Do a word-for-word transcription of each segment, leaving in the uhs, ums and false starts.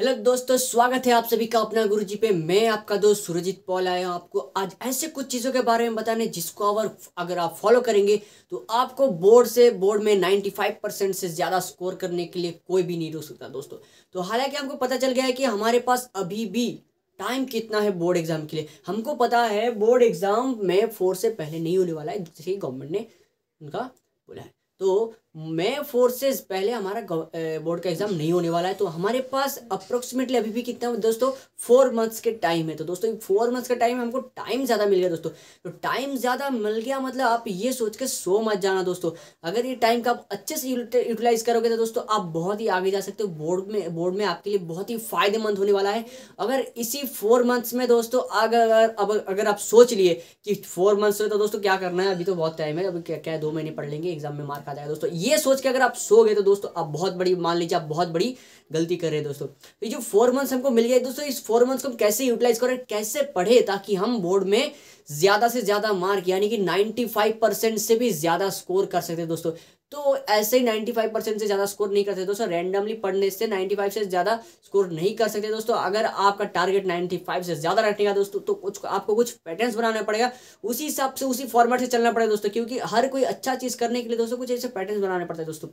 Hello दोस्तों, स्वागत है आप सभी का अपना गुरुजी पे। मैं आपका दोस्त सूरजीत पॉल आया हूँ आपको आज ऐसे कुछ चीज़ों के बारे में बताने जिसको अगर अगर आप फॉलो करेंगे तो आपको बोर्ड से बोर्ड में पचानवे परसेंट से ज़्यादा स्कोर करने के लिए कोई भी नहीं रोक सकता दोस्तों। तो हालांकि हमको पता चल गया है कि हमारे पास अभी भी टाइम कितना है बोर्ड एग्ज़ाम के लिए। हमको पता है बोर्ड एग्ज़ाम में फोर से पहले नहीं होने वाला है, जैसे ही गवर्नमेंट ने उनका बोला है। तो मई फोर से पहले हमारा बोर्ड का एग्जाम नहीं होने वाला है। तो हमारे पास अप्रोक्सीमेटली अभी भी कितना दोस्तों, फोर मंथ्स के टाइम है। तो दोस्तों फोर मंथ्स का टाइम, हमको टाइम ज़्यादा मिल गया दोस्तों। तो टाइम ज़्यादा मिल गया मतलब आप ये सोच के सो मत जाना दोस्तों। अगर ये टाइम का आप अच्छे से यूटिलाइज करोगे तो दोस्तों आप बहुत ही आगे जा सकते हो। बोर्ड में बोर्ड में आपके लिए बहुत ही फायदेमंद होने वाला है। अगर इसी फोर मंथ्स में दोस्तों अगर अब अगर आप सोच लिए कि फोर मंथ्स में, तो दोस्तों क्या करना है, अभी तो बहुत टाइम है, अभी क्या क्या दो महीने पढ़ लेंगे, एग्जाम में मार खा जाएगा दोस्तों, ये सोच के अगर आप सो गए तो दोस्तों आप बहुत बड़ी, मान लीजिए आप बहुत बड़ी गलती कर रहे हैं दोस्तों। ये जो फोर मंथ्स हमको मिल गया दोस्तों, इस फोर मंथ्स को हम कैसे यूटिलाइज करें, कैसे पढ़े ताकि हम बोर्ड में ज़्यादा से ज़्यादा मार्क यानी कि पचानवे परसेंट से भी ज़्यादा स्कोर कर सकते हैं दोस्तों। तो ऐसे ही पचानवे परसेंट से ज़्यादा स्कोर नहीं कर सकते दोस्तों। रैंडमली पढ़ने से पचानवे से ज़्यादा स्कोर नहीं कर सकते दोस्तों। अगर आपका टारगेट पचानवे से ज़्यादा रखने का दोस्तों, तो कुछ आपको कुछ पैटर्न्स बनाना पड़ेगा, उसी हिसाब से उसी फॉर्मेट से चलना पड़ेगा दोस्तों। क्योंकि हर कोई अच्छा चीज़ करने के लिए दोस्तों कुछ ऐसे पैटर्न्स बनाने पड़ते हैं दोस्तों,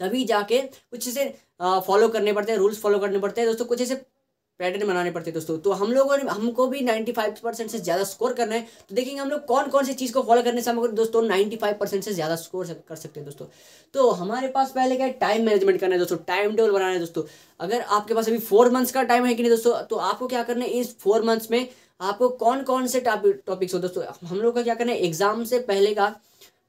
तभी जाके कुछ ऐसे फॉलो करने पड़ते हैं, रूल्स फॉलो करने पड़ते हैं दोस्तों, कुछ ऐसे पैटर्न बनाने पड़ते हैं दोस्तों। तो हम लोगों ने हमको भी पचानवे परसेंट से ज़्यादा स्कोर करना है। तो देखेंगे हम लोग कौन कौन सी चीज़ को फॉलो करने से हम दोस्तों पचानवे परसेंट से ज़्यादा स्कोर कर सकते हैं दोस्तों। तो हमारे पास पहले क्या है, टाइम मैनेजमेंट करना है दोस्तों, टाइम टेबल बनाना है दोस्तों। अगर आपके पास अभी फोर मंथ्स का टाइम है कि नहीं दोस्तों, तो आपको क्या करना है, इस फोर मंथ्स में आपको कौन कौन से टॉपिक्स हो दोस्तों, हम लोग का क्या करना है, एग्जाम से पहले का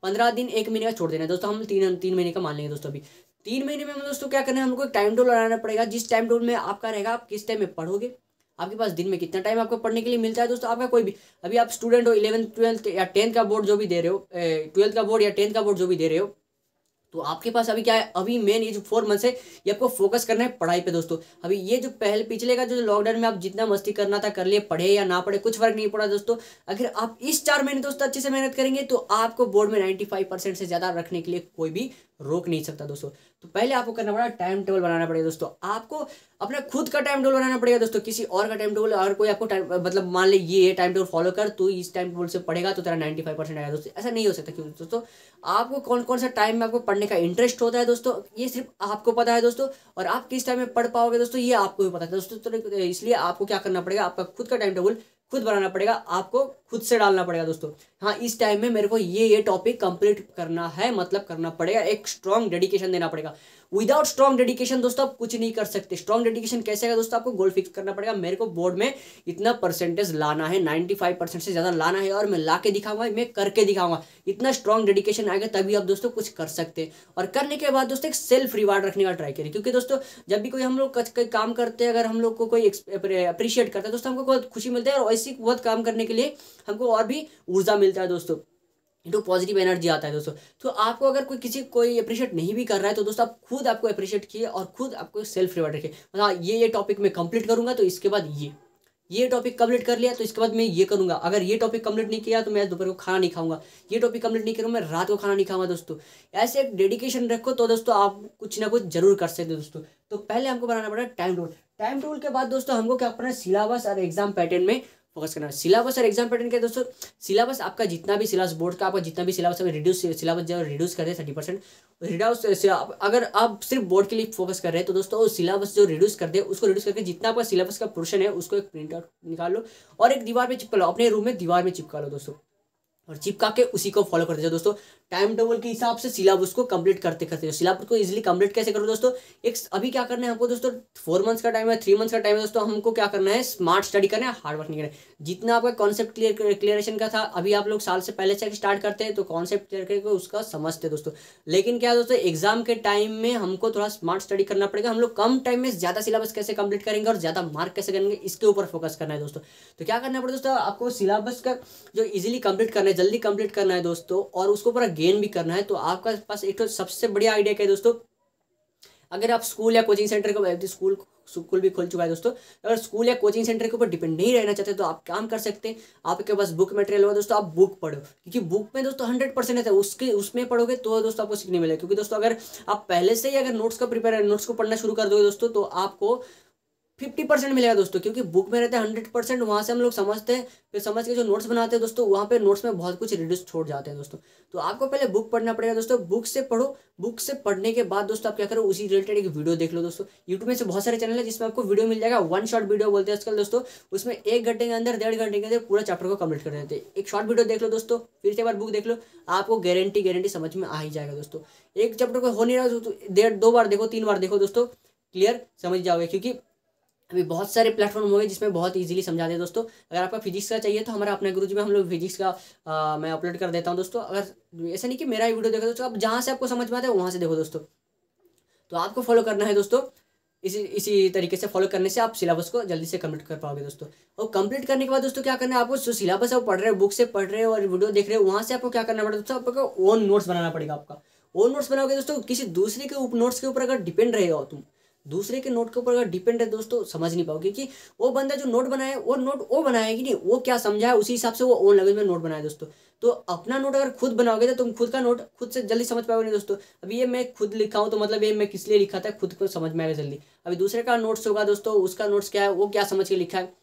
पंद्रह दिन एक महीने का छोड़ देना है दोस्तों। हम तीन तीन महीने का मान लेंगे दोस्तों। अभी तीन महीने में हम दोस्तों क्या करना है, हमको एक टाइम टेबल बनाना पड़ेगा, जिस टाइम टेबल में आपका रहेगा आप किस टाइम में पढ़ोगे, आपके पास दिन में कितना टाइम आपको पढ़ने के लिए मिलता है दोस्तों। आपका कोई भी अभी आप स्टूडेंट हो, इलेवन ट्वेल्थ या टेंथ का बोर्ड जो भी दे रहे हो, ट्वेल्थ का बोर्ड या टेंथ का बोर्ड जो भी दे रहे हो, तो आपके पास अभी क्या है, अभी मेन ये जो फोर मंथ्स है ये आपको फोकस करना है पढ़ाई पे दोस्तों। अभी ये जो पहले पिछले का जो लॉकडाउन में आप जितना मस्ती करना था कर लिए, पढ़े या ना पढ़े कुछ फर्क नहीं पड़ा दोस्तों। अगर आप इस चार महीने दोस्तों अच्छे से मेहनत करेंगे तो आपको बोर्ड में पचानवे परसेंट से ज़्यादा रखने के लिए कोई भी रोक नहीं सकता दोस्तों। तो पहले आपको करना पड़ेगा, टाइम टेबल बनाना पड़ेगा दोस्तों। आपको अपना खुद का टाइम टेबल बनाना पड़ेगा दोस्तों। किसी और का टाइम टेबल, और कोई आपको टाइम मतलब मान ले ये टाइम टेबल फॉलो कर, तो इस टाइम टेबल से पढ़ेगा तो तेरा पचानवे परसेंट आएगा दोस्तों, ऐसा नहीं हो सकता। क्यों दोस्तों, आपको कौन कौन सा टाइम में आपको पढ़ने का इंटरेस्ट होता है दोस्तों, ये सिर्फ आपको पता है दोस्तों। और आप किस टाइम में पढ़ पाओगे दोस्तों, ये आपको भी पता है दोस्तों। तो इसलिए आपको क्या करना पड़ेगा, आपका खुद का टाइम टेबल खुद बनाना पड़ेगा, आपको खुद से डालना पड़ेगा दोस्तों। हाँ, इस टाइम में मेरे को ये ये टॉपिक कंप्लीट करना है, मतलब करना पड़ेगा, एक स्ट्रॉन्ग डेडिकेशन देना पड़ेगा। विदाउट स्ट्रॉन्ग डेडिकेशन दोस्तों आप कुछ नहीं कर सकते। स्ट्रॉन्ग डेडिकेशन कैसे है दोस्तों, आपको गोल फिक्स करना पड़ेगा, मेरे को बोर्ड में इतना परसेंटेज लाना है, पचानवे परसेंट से ज़्यादा लाना है, और मैं ला के दिखाऊंगा, मैं करके दिखाऊंगा। इतना स्ट्रॉन्ग डेडिकेशन आएगा तभी आप दोस्तों कुछ कर सकते हैं। और करने के बाद दोस्तों एक सेल्फ रिवार्ड रखने का ट्राई करें, क्योंकि दोस्तों जब भी कोई हम लोग कोई काम करते हैं, अगर हम लोग को कोई अप्रिशिएट करता है दोस्तों, हमको बहुत खुशी मिलती है, और ऐसी बहुत काम करने के लिए हमको और भी ऊर्जा मिलता है दोस्तों, तो पॉजिटिव एनर्जी आता है दोस्तों। तो आपको अगर कोई किसी कोई अप्रिशिएट नहीं भी कर रहा है तो दोस्तों आप खुद आपको अप्रिशिएट किए और खुद आपको सेल्फ रिवार्ड रखिए। मतलब ये ये टॉपिक मैं कंप्लीट करूँगा तो इसके बाद ये ये टॉपिक कंप्लीट कर लिया तो इसके बाद मैं ये करूँगा, अगर ये टॉपिक कंप्लीट नहीं किया तो मैं दोपहर को खाना नहीं खाऊंगा, ये टॉपिक कंप्लीट नहीं करूँगा मैं रात को खाना नहीं खाऊंगा दोस्तों। ऐसे एक डेडिकेशन रखो तो दोस्तों आप कुछ ना कुछ जरूर कर सकते हो दोस्तों। तो पहले हमको बनाना पड़ा टाइम टेबल। टाइम टेबल के बाद दोस्तों हमको क्या करना है, सिलेबस और एग्जाम पैटर्न में फोकस करना है। सिलेबस और एग्जाम पैटर्न के दोस्तों, सिलेबस आपका जितना भी सिलेबस बोर्ड का आपका जितना भी सिलेबस है, रिड्यूस सिलेबस जब रिड्यूस करते हैं तीस परसेंट रिड्यूस, अगर आप सिर्फ बोर्ड के लिए फोकस कर रहे हैं तो दोस्तों सिलेबस जो रिड्यूस करते हैं उसको रिड्यूस करके जितना आपका सिलेबस का पोर्शन है उसको एक प्रिंट आउट निकाल लो और एक दीवार पर चिपका लो, अपने रूम में दीवार में चिपका लो दोस्तों, और चिपका के उसी को फॉलो करते जाओ दोस्तों। टाइम टेबल के हिसाब से सिलेबस को कंप्लीट करते करते जाओ। सिलेबस को इजीली कंप्लीट कैसे करो दोस्तों, एक अभी क्या करना है हमको दोस्तों, फोर मंथ्स का टाइम है, थ्री मंथ्स का टाइम है दोस्तों, हमको क्या करना है, स्मार्ट स्टडी करना है, हार्ड वर्क नहीं करना है। जितना आपका कॉन्सेप्ट क्लियर क्लियरेशन का था, अभी आप लोग साल से पहले से स्टार्ट करते हैं तो कॉन्सेप्ट क्लियर करके उसका समझते दोस्तों। लेकिन क्या दोस्तों, एग्जाम के टाइम में हमको थोड़ा स्मार्ट स्टडी करना पड़ेगा। हम लोग कम टाइम में ज़्यादा सिलेबस कैसे कंप्लीट करेंगे और ज़्यादा मार्क कैसे करेंगे, इसके ऊपर फोकस करना है दोस्तों। तो क्या करना पड़ेगा दोस्तों, आपको सिलेबस का जो इजीली कंप्लीट करना है, जल्दी कंप्लीट करना है दोस्तों, और उसको पूरा गेन भी करना है। तो आपका पास एक तो सबसे बढ़िया आइडिया क्या है दोस्तों, अगर आप स्कूल या कोचिंग सेंटर के स्कूल स्कूल भी खुल चुका है दोस्तों, अगर स्कूल या कोचिंग सेंटर के ऊपर डिपेंड नहीं रहना चाहते तो आप काम कर सकते हैं, आपके पास बुक मटेरियल होगा दोस्तों, आप बुक पढ़ो, क्योंकि बुक में दोस्तों हंड्रेड परसेंट है, उसके उसमें पढ़ोगे तो दोस्तों आपको सीखने मिलेगा। क्योंकि दोस्तों अगर आप पहले से ही अगर नोट्स का प्रिपेयर नोट्स को पढ़ना शुरू कर दोगे दोस्तों तो आपको फिफ्टी परसेंट मिलेगा दोस्तों, क्योंकि बुक में रहता है हंड्रेड परसेंट, वहाँ से हम लोग समझते हैं, फिर समझ के जो नोट्स बनाते हैं दोस्तों वहाँ पे नोट्स में बहुत कुछ रिड्यूस छोड़ जाते हैं दोस्तों। तो आपको पहले बुक पढ़ना पड़ेगा दोस्तों, बुक से पढ़ो, बुक से पढ़ने के बाद दोस्तों आप क्या करो उसी रिलेटेड एक वीडियो देख लो दोस्तों। यूट्यूब में से बहुत सारे चैनल है जिसमें आपको वीडियो मिल जाएगा, वन शॉर्ट वीडियो बोलते हैं आजकल दोस्तों, उसमें एक घंटे के अंदर डेढ़ घंटे के अंदर पूरा चैप्टर को कंप्लीट कर देते हैं। एक शॉर्ट वीडियो देख लो दोस्तों, फिर से एक बार बुक देख लो, आपको गारंटी गारंटी समझ में आ ही जाएगा दोस्तों। एक चैप्टर को हो नहीं रहा दोस्तों, डेढ़ दो बार देखो, तीन बार देखो दोस्तों, क्लियर समझ जाओगे, क्योंकि अभी बहुत सारे प्लेटफॉर्म हो गए जिसमें बहुत इजीली समझा दे दोस्तों। अगर आपका फिजिक्स का चाहिए तो हमारा अपना गुरुजी में हम लोग फिजिक्स का आ, मैं अपलोड कर देता हूं दोस्तों। अगर ऐसा नहीं कि मेरा ही वीडियो देखो दोस्तों, आप जहां से आपको समझ में आता है वहां से देखो दोस्तों। तो आपको फॉलो करना है दोस्तों, इसी इसी तरीके से फॉलो करने से आप सिलेबस को जल्दी से कंप्लीट कर पाओगे दोस्तों। और कंप्लीट करने के बाद दोस्तों क्या करना है, आपको जो सिलेबस है वो पढ़ रहे हो, बुक से पढ़ रहे हो और वीडियो देख रहे हो, वहाँ से आपको क्या करना पड़ेगा दोस्तों, आपको ओन नोट्स बनाना पड़ेगा। आपका ओन नोट्स बनाओगे दोस्तों, किसी दूसरे के नोट्स के ऊपर अगर डिपेंड रहेगा तुम, दूसरे के नोट के ऊपर अगर डिपेंड है दोस्तों, समझ नहीं पाओगे कि वो बंदा जो नोट बनाए वो नोट वो बनाया कि नहीं, वो क्या समझा है उसी हिसाब से वो ओन लैंग्वेज में नोट बनाए दोस्तों। तो अपना नोट अगर खुद बनाओगे तो तुम खुद का नोट खुद से जल्दी समझ पाओगे नहीं दोस्तों। अभी ये मैं खुद लिखा हूँ तो मतलब ये मैं किस लिए लिखा था, खुद को समझ में आएगा जल्दी। अभी दूसरे का नोट्स होगा दोस्तों, उसका नोट्स क्या है, वो क्या समझ के लिखा है,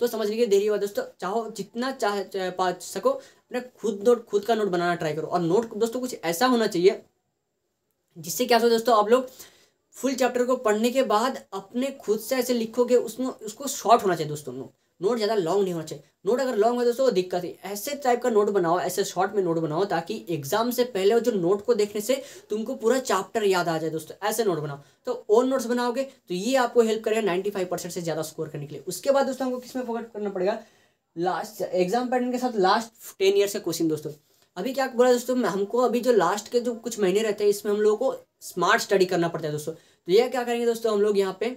तो समझने की देरी हुआ दोस्तों। चाहो जितना चाह पा सको अपने खुद नोट खुद का नोट बनाना ट्राई करो। और नोट दोस्तों कुछ ऐसा होना चाहिए जिससे क्या हो दोस्तों, आप लोग फुल चैप्टर को पढ़ने के बाद अपने खुद से ऐसे लिखोगे, उसमें उसको शॉर्ट होना चाहिए दोस्तों। नोट नोट ज़्यादा लॉन्ग नहीं होना चाहिए, नोट अगर लॉन्ग हो दोस्तों दिक्कत है। ऐसे टाइप का नोट बनाओ, ऐसे शॉर्ट में नोट बनाओ, ताकि एग्जाम से पहले जो नोट को देखने से तुमको पूरा चैप्टर याद आ जाए दोस्तों। ऐसे नोट बनाओ, तो ओन नोट्स बनाओगे तो ये आपको हेल्प करेगा नाइन्टी फाइव परसेंट से ज़्यादा स्कोर करने के लिए। उसके बाद दोस्तों हमको किस में फोकस करना पड़ेगा, लास्ट एग्जाम पैटर्न के साथ लास्ट टेन ईयर्स का क्वेश्चन दोस्तों। अभी क्या बोला दोस्तों, हमको अभी जो लास्ट के जो कुछ महीने रहते हैं इसमें हम लोगों को स्मार्ट स्टडी करना पड़ता है दोस्तों। तो ये क्या करेंगे दोस्तों, हम लोग यहाँ पे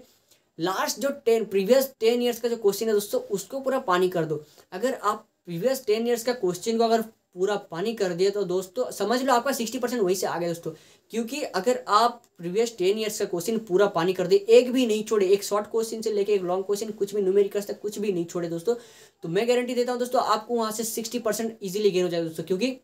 लास्ट जो टेन प्रीवियस टेन ईयर्स का जो क्वेश्चन है दोस्तों उसको पूरा पानी कर दो। अगर आप प्रीवियस टेन ईयर्स का क्वेश्चन को अगर पूरा पानी कर दिए तो दोस्तों समझ लो आपका सिक्सटी परसेंट वहीं से आ गया दोस्तों। क्योंकि अगर आप प्रीवियस टेन ईयर्स का क्वेश्चन पूरा पानी कर दिए, एक भी नहीं छोड़े, एक शॉर्ट क्वेश्चन से लेके एक लॉन्ग क्वेश्चन, कुछ भी न्यूमेरिकल्स तक कुछ भी नहीं छोड़े दोस्तों, तो मैं गारंटी देता हूँ दोस्तों आपको वहाँ से सिक्सटी परसेंट ईजिली गेन हो जाएगा दोस्तों। क्योंकि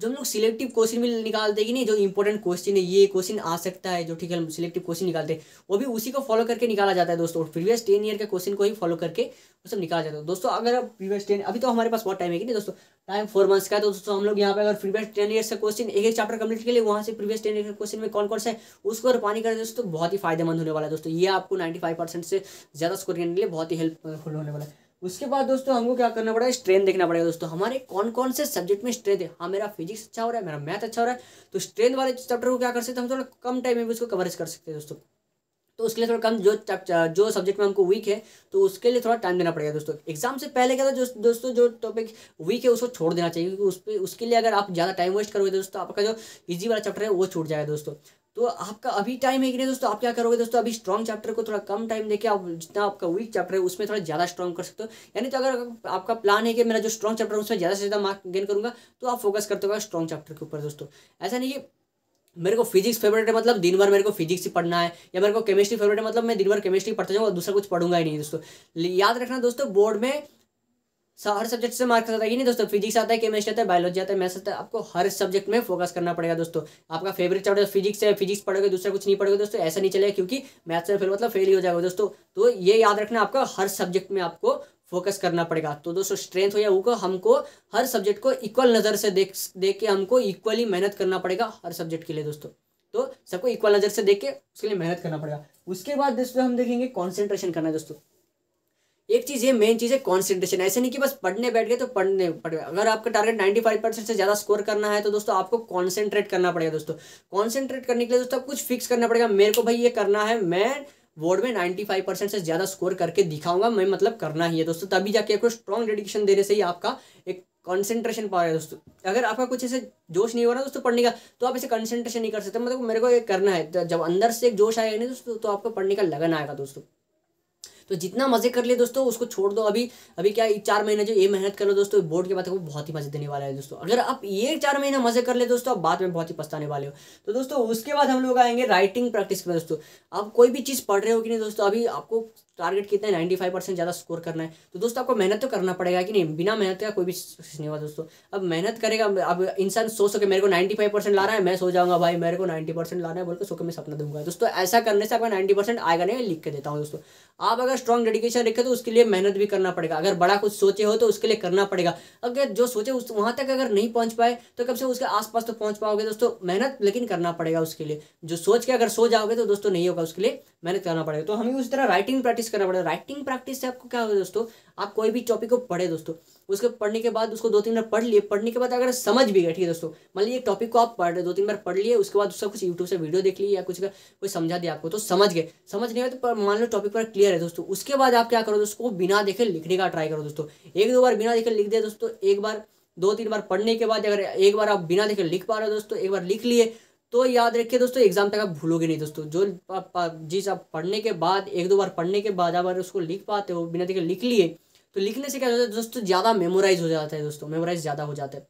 जो हम लोग सिलेक्टिव क्वेश्चन भी निकालते हैं कि नहीं, जो इंपॉर्टेंट क्वेश्चन है ये क्वेश्चन आ सकता है, जो ठीक है सिलेक्टिव क्वेश्चन निकालते हैं वो भी उसी को फॉलो करके निकाला जाता है दोस्तों। प्रीवियस टेन ईयर के क्वेश्चन को ही फॉलो करके वो सब निकाला जाता है दोस्तों। अगर आप प्रीवियस टेन, अभी तो हमारे पास बहुत टाइम है कि नहीं दोस्तों, टाइम फोर मंथ्स का है, तो दोस्तों हम लोग यहाँ पे अगर प्रीवियस टेन ईयर का क्वेश्चन एक एक चैप्टर कंप्लीट के लिए वहाँ से प्रीवियस टेन ईयर के क्वेश्चन में कौन कौन सा है उसको अगर पानी करें दोस्तों बहुत ही फायदेमंद होने वाला है दोस्तों। ये आपको नाइन्टी फाइव परसेंट से ज़्यादा स्कोर करने के लिए बहुत ही हेल्पफुल होने वाला है। उसके बाद दोस्तों हमको क्या करना पड़ेगा, स्ट्रेंथ देखना पड़ेगा दोस्तों, हमारे कौन कौन से सब्जेक्ट में स्ट्रेंथ है। हाँ, मेरा फिजिक्स अच्छा हो रहा है, मेरा मैथ अच्छा हो रहा है, तो स्ट्रेंथ वाले चैप्टर को क्या कर सकते हैं, हम थोड़ा कम टाइम में भी उसको कवरेज कर सकते हैं दोस्तों। तो उसके लिए थोड़ा कम, जो जो सब्जेक्ट में हमको वीक है तो उसके लिए थोड़ा टाइम देना पड़ेगा दोस्तों। एग्जाम से पहले क्या था जो दोस्तों जो टॉपिक वीक है उसको छोड़ देना चाहिए, क्योंकि उस पर उसके लिए अगर आप ज़्यादा टाइम वेस्ट करोगे दोस्तों आपका जो ईजी वाला चैप्टर है वो छूट जाएगा दोस्तों। तो आपका अभी टाइम है कि नहीं दोस्तों, आप क्या करोगे दोस्तों, अभी स्ट्रॉन्ग चैप्टर को थोड़ा कम टाइम देके आप जितना आपका वीक चैप्टर है उसमें थोड़ा ज़्यादा स्ट्रॉन्ग कर सकते हो। यानी तो अगर आपका प्लान है कि मेरा जो स्ट्रॉन्ग चैप्टर है उसमें ज़्यादा से ज़्यादा मार्क गेन करूँगा, तो आप फोकस करते हो स्ट्रॉन्ग चैप्टर के ऊपर दोस्तों। ऐसा नहीं कि मेरे को फिजिक्स फेवरेट है मतलब दिन भर मेरे को फिजिक्स ही पढ़ना है, या मेरे को केमिस्ट्री फेवरेट है मतलब मैं दिन भर केमिस्ट्री पढ़ता जाऊँगा, दूसरा कुछ पढ़ूंगा ही नहीं दोस्तों। याद रखना दोस्तों, बोर्ड में हर सब्जेक्ट से मार्क्स आता है कि नहीं दोस्तों, फिजिक्स आता है, केमिस्ट्री आता है, बायोलॉजी आता है, मैथ्स आता है, आपको हर सब्जेक्ट में फोकस करना पड़ेगा दोस्तों। आपका फेवरेट चैप्टर फिजिक्स है, फिजिक्स पढ़ोगे दूसरा कुछ नहीं पढ़ोगे दोस्तों, ऐसा नहीं चलेगा, क्योंकि मैथ्स में फेल मतलब फेल ही हो जाएगा दोस्तों। तो ये याद रखना, आपका हर सब्जेक्ट में आपको फोकस करना पड़ेगा। तो दोस्तों स्ट्रेंथ हो या वो, हमको हर सब्जेक्ट को इक्वल नज़र से देख देख के हमको इक्वली मेहनत करना पड़ेगा हर सब्जेक्ट के लिए दोस्तों। तो सबको इक्वल नज़र से देख के उसके लिए मेहनत करना पड़ेगा। उसके बाद दोस्तों हम देखेंगे कॉन्सेंट्रेशन करना दोस्तों। एक चीज़ है, मेन चीज़ है कॉन्सेंट्रेशन। ऐसे नहीं कि बस पढ़ने बैठ गए तो पढ़ने पढ़ गए। अगर आपका टारगेट नाइन्टी फाइव परसेंट से ज़्यादा स्कोर करना है तो दोस्तों आपको कॉन्सेंट्रेट करना पड़ेगा दोस्तों। कॉन्सेंट्रेट करने के लिए दोस्तों कुछ फिक्स करना पड़ेगा, मेरे को भाई ये करना है, मैं बोर्ड में नाइन्टी फाइव परसेंट से ज़्यादा स्कोर करके दिखाऊंगा, मैं मतलब करना ही है दोस्तों। तभी जाके आपको स्ट्रॉन्ग डेडिकेशन देने से ही आपका एक कंसंट्रेशन पाएगा दोस्तों। अगर आपका कुछ ऐसे जोश नहीं हो रहा दोस्तों पढ़ने का, तो आप ऐसे कंसंट्रेशन नहीं कर सकते, मतलब मेरे को ये करना है, जब अंदर से एक जोश आएगा नहीं दोस्तों तो आपको पढ़ने का लगन आएगा दोस्तों। तो जितना मजे कर लिए दोस्तों उसको छोड़ दो। अभी अभी क्या चार महीने जो ये मेहनत कर लो दोस्तों, बोर्ड के बाद आपको बहुत ही मजे देने वाला है दोस्तों। अगर आप ये चार महीना मजे कर ले दोस्तों, आप बाद में बहुत ही पछताने वाले हो। तो दोस्तों उसके बाद हम लोग आएंगे राइटिंग प्रैक्टिस के बाद। दोस्तों आप कोई भी चीज़ पढ़ रहे हो कि नहीं दोस्तों, अभी आपको टारगेट कितना है, नाइन्टी फाइव परसेंट ज़्यादा स्कोर करना है। तो दोस्तों आपको मेहनत तो करना पड़ेगा कि नहीं, बिना मेहनत का कोई भी सक्सेस नहीं हुआ दोस्तों। अब मेहनत करेगा, अब इंसान सो सके मेरे को नाइन्टी फाइव परसेंट ला रहा है, मैं सो जाऊँगा भाई मेरे को नाइन्टी परसेंट लाना है बोलकर सो के मैं सपना दूंगा दोस्तों। ऐसा करने से आपका नाइन्टी परसेंट आएगा नहीं, लिख के देता हूँ दोस्तों। आप अगर स्ट्रॉन्ग डेडिकेशन रखे तो उसके लिए मेहनत भी करना पड़ेगा, अगर बड़ा कुछ सोचे हो तो उसके लिए करना पड़ेगा। अगर जो सोचे उस वहाँ तक अगर नहीं पहुँच पाए तो कब से उसके आसपास तो पहुँच पाओगे दोस्तों। मेहनत लेकिन करना पड़ेगा उसके लिए, जो सोच के अगर सो जाओगे तो दोस्तों नहीं होगा, उसके लिए मेहनत करना पड़ेगा। तो हमें उस तरह राइटिंग प्रैक्टिस करना पड़ेगा। राइटिंग प्रैक्टिस से आपको क्या होगा दोस्तों, आप कोई भी टॉपिक को पढ़े दोस्तों, उसके पढ़ने के बाद उसको दो तीन बार पढ़ लिए, पढ़ने के बाद अगर समझ भी गए, ठीक है दोस्तों, मान लीजिए टॉपिक को आप पढ़ रहे दो तीन बार पढ़ लिए, उसके बाद उसका कुछ यूट्यूब से वीडियो देख ली या कुछ कोई समझा दिया आपको तो समझ गए, समझ नहीं आए तो मान लो टॉपिक पर क्लियर है दोस्तों। उसके बाद आप क्या करो दोस्तों, बिना देखे लिखने का ट्राई करो दोस्तों। एक दो बार बिना देखे लिख दिया दोस्तों, एक बार दो तीन बार पढ़ने के बाद अगर एक बार आप बिना देखे लिख पा रहे हो दोस्तों, एक बार लिख लिए तो याद रखिए दोस्तों एग्जाम तक आप भूलोगे नहीं दोस्तों। जो जिस आप पढ़ने के बाद एक दो बार पढ़ने के बाद अगर उसको लिख पाते हो, बिना देखे लिख लिए, तो लिखने से क्या होता है दोस्तों, ज़्यादा मेमोराइज हो जाता है दोस्तों, मेमोराइज ज़्यादा हो जाता है।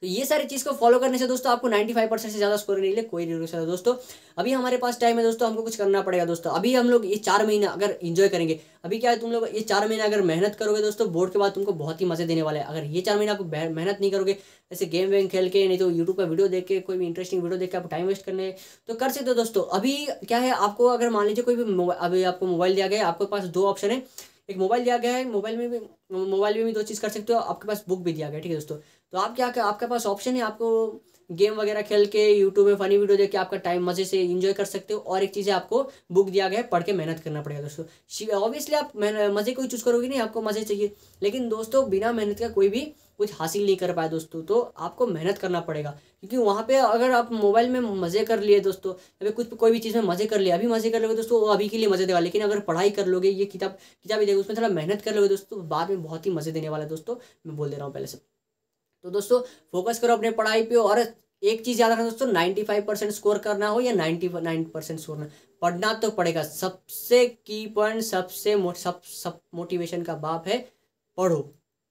तो ये सारी चीज़ को फॉलो करने से दोस्तों आपको नाइन्टी फाइव परसेंट से ज़्यादा स्कोर करने के लिए कोई जरूरत है दोस्तों। अभी हमारे पास टाइम है दोस्तों, हमको कुछ करना पड़ेगा दोस्तों। अभी हम लोग ये चार महीना अगर इन्जॉय करेंगे, अभी क्या है तुम लोग ये चार महीना अगर मेहनत करोगे दोस्तों, बोर्ड के बाद तुमको बहुत ही मजे देने वाला है। अगर ये चार महीना आपको मेहनत नहीं करोगे, ऐसे गेम वेम खेल के, नहीं तो यूट्यूब पर वीडियो देख के, कोई भी इंटरेस्टिंग वीडियो देख के आप टाइम वेस्ट करने तो कर सकते हो दोस्तों। अभी क्या है आपको, अगर मान लीजिए कोई भी अभी आपको मोबाइल दिया गया, आपके पास दो ऑप्शन है, एक मोबाइल दिया गया है, मोबाइल में भी मोबाइल में भी दो चीज़ कर सकते हो, आपके पास बुक भी दिया गया है, ठीक है दोस्तों। तो आप क्या, आपके पास ऑप्शन है, आपको गेम वगैरह खेल के यूट्यूब में फनी वीडियो देख के आपका टाइम मजे से एंजॉय कर सकते हो, और एक चीज़ है आपको बुक दिया गया है, पढ़ के मेहनत करना पड़ेगा दोस्तों। ऑब्वियसली आप मज़े को ही चूज़ करोगे, नहीं आपको मज़े चाहिए, लेकिन दोस्तों बिना मेहनत का कोई भी कुछ हासिल नहीं कर पाए दोस्तों। तो आपको मेहनत करना पड़ेगा, क्योंकि वहाँ पे अगर आप मोबाइल में मज़े कर लिए दोस्तों, अभी कुछ कोई भी चीज़ में मज़े कर लिए, अभी मज़े कर लोगे दोस्तों वो अभी के लिए मज़े देगा, लेकिन अगर पढ़ाई कर लोगे, ये किताब किताब ही देखो, उसमें थोड़ा मेहनत कर लोगे दोस्तों, बाद में बहुत ही मज़े देने वाला है दोस्तों। मैं बोल दे रहा हूँ पहले से। तो दोस्तों फोकस करो अपने पढ़ाई पे, और एक चीज़ याद रखना दोस्तों, नाइन्टी फाइव परसेंट स्कोर करना हो या नाइन्टी नाइन परसेंट स्कोर करना, पढ़ना तो पड़ेगा। सबसे की पॉइंट, सबसे मो, सब सब मोटिवेशन का बाप है पढ़ो,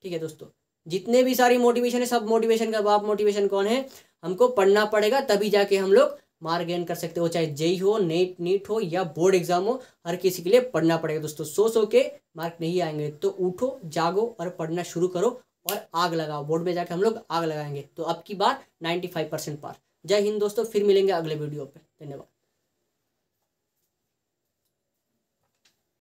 ठीक है दोस्तों। जितने भी सारी मोटिवेशन है, सब मोटिवेशन का बाप मोटिवेशन कौन है, हमको पढ़ना पड़ेगा, तभी जाके हम लोग मार्क गेन कर सकते हो, चाहे जेई हो, नेट नीट हो या बोर्ड एग्जाम हो, हर किसी के लिए पढ़ना पड़ेगा दोस्तों। सो सो के मार्क नहीं आएंगे तो उठो, जागो और पढ़ना शुरू करो और आग लगाओ, बोर्ड में जाके हम लोग आग लगाएंगे। तो अब की बार नाइन्टी फाइव परसेंट पार। जय हिंद दोस्तों, फिर मिलेंगे अगले वीडियो पे, धन्यवाद।